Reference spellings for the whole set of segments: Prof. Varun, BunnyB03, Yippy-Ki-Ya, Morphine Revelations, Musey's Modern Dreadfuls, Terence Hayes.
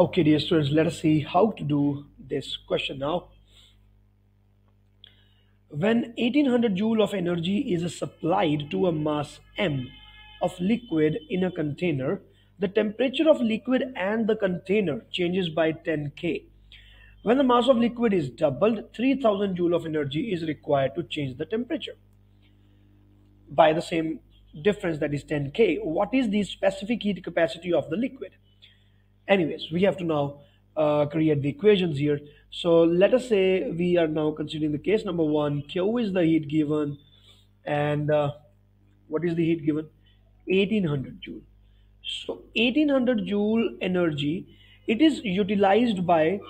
Okay, dear students, let us see how to do this question now. When 1800 joule of energy is supplied to a mass m of liquid in a container, the temperature of liquid and the container changes by 10 K. When the mass of liquid is doubled, 3000 joule of energy is required to change the temperature by the same difference, that is 10 K. What is the specific heat capacity of the liquid? Anyways, we have to now create the equations here. So let us say we are now considering the case number 1. Q is the heat given, and what is the heat given? 1800 joule. So 1800 joule energy, it is utilized by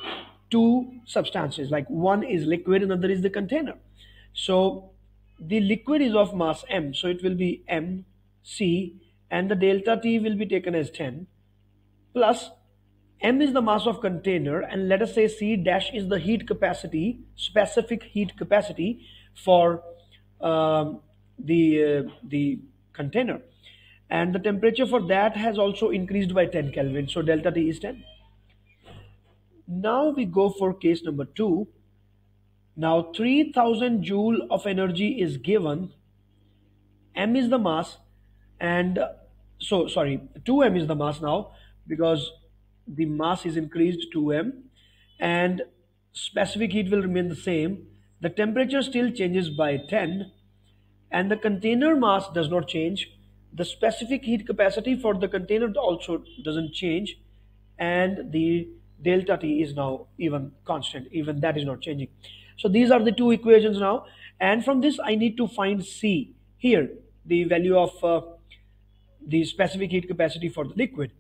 two substances, like one is liquid, another is the container. So the liquid is of mass m, so it will be mc, and the delta t will be taken as 10, plus m is the mass of container, and let us say c dash is the heat capacity, specific heat capacity for the container, and the temperature for that has also increased by 10 Kelvin, so delta T is 10. Now we go for case number 2. Now 3000 joule of energy is given, m is the mass, and so sorry, 2m is the mass now, because the mass is increased to 2m, and specific heat will remain the same. The temperature still changes by 10, and the container mass does not change. The specific heat capacity for the container also doesn't change, and the delta T is now even constant, even that is not changing. So these are the two equations now, and from this I need to find C here, the value of the specific heat capacity for the liquid.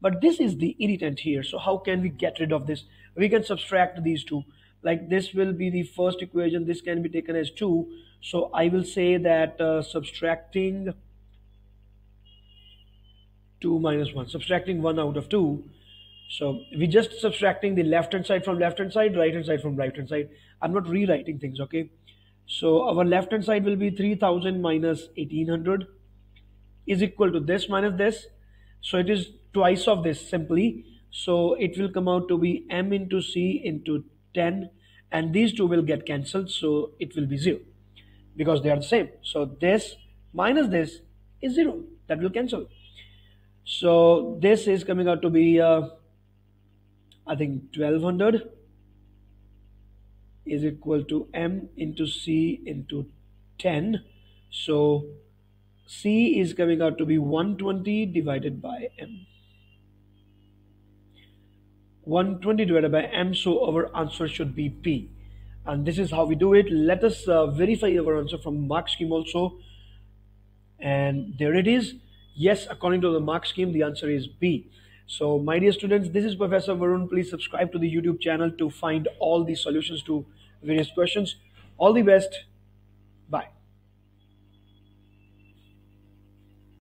But this is the irritant here, so how can we get rid of this? We can subtract these two. Like this will be the first equation, this can be taken as 2. So I will say that subtracting 2 minus 1, subtracting 1 out of 2. So we're just subtracting the left hand side from left hand side, right hand side from right hand side. I'm not rewriting things, okay? So our left hand side will be 3000 minus 1800 is equal to this minus this. So it is twice of this simply. So it will come out to be m into c into 10, and these two will get cancelled, so it will be 0 because they are the same. So this minus this is 0, that will cancel. So this is coming out to be I think 1200 is equal to m into c into 10. So C is coming out to be 120 divided by m. 120 divided by m, so our answer should be B. And this is how we do it. Let us verify our answer from mark scheme also. And there it is. Yes, according to the mark scheme, the answer is B. So, my dear students, this is Professor Varun. Please subscribe to the YouTube channel to find all the solutions to various questions. All the best. Bye.